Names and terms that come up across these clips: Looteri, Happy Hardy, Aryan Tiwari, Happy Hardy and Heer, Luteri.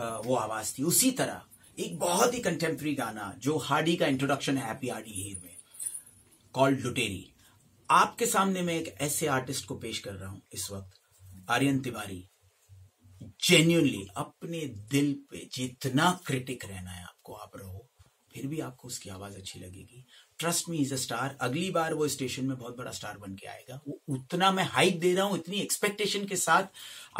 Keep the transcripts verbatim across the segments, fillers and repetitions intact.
वो आवाज थी। उसी तरह एक बहुत ही कंटेम्प्रेरी गाना जो हार्डी का इंट्रोडक्शन है हैप्पी हार्डी हीर में, कॉल्ड लुटेरी, आपके सामने मैं एक ऐसे आर्टिस्ट को पेश कर रहा हूं इस वक्त, आर्यन तिवारी। जेन्युइनली अपने दिल पे जितना क्रिटिक रहना है आपको, आप रहो, फिर भी आपको उसकी आवाज अच्छी लगेगी। Trust me is a star. अगली बार वो स्टेशन में बहुत बड़ा स्टार बन के आएगा। वो उतना मैं हाइप दे रहा हूं, इतनी एक्सपेक्टेशन के साथ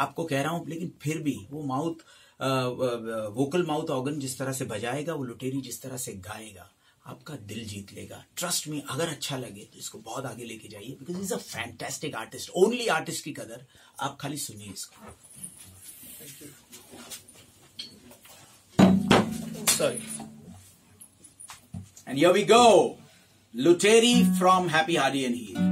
आपको कह रहा हूं, लेकिन फिर भी वो माउथ वोकल माउथ ऑर्गन जिस तरह से बजाएगा, वो लुटेरी जिस तरह से गाएगा, आपका दिल जीत लेगा। ट्रस्ट मी, अगर अच्छा लगे तो इसको बहुत आगे लेके जाइए, because is a fantastic artist. Only artist की कदर आप खाली सुनिए इसको। Sorry. And here we go. Luteri from Happy Hardy and Heer.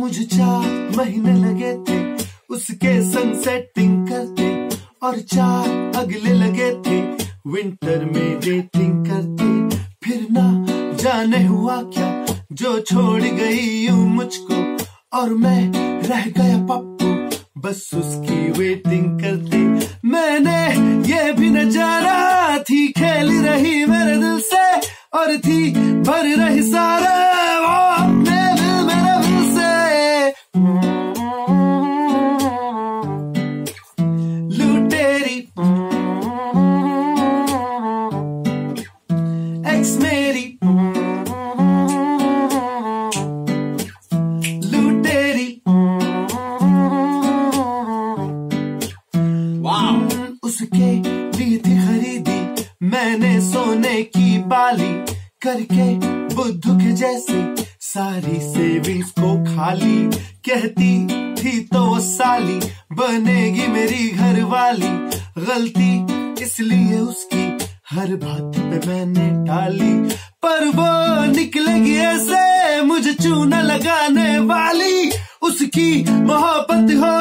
मुझे चार महीने लगे थे उसके सनसेटिंग करते, और चार अगले लगे थे विंटर में डेटिंग करते। फिर ना जाने हुआ क्या जो छोड़ गई हूँ मुझको, और मैं रह गया पप्पू बस उसकी वेटिंग करती। मैंने ये भी न जाना थी खेल रही मेरे दिल से, और थी भर रही सारा वो अपने दिल मेरे दिल से। लुटेरी एक्स मेरी उसके लिए थी खरीदी मैंने सोने की बाली, करके बुद्धू के जैसे सारी सेविंग्स को खाली। कहती थी तो वो साली बनेगी मेरी घरवाली, गलती इसलिए उसकी हर बात पे मैंने टाली। पर वो निकलेगी ऐसे मुझे चूना लगाने वाली, उसकी मोहब्बत हो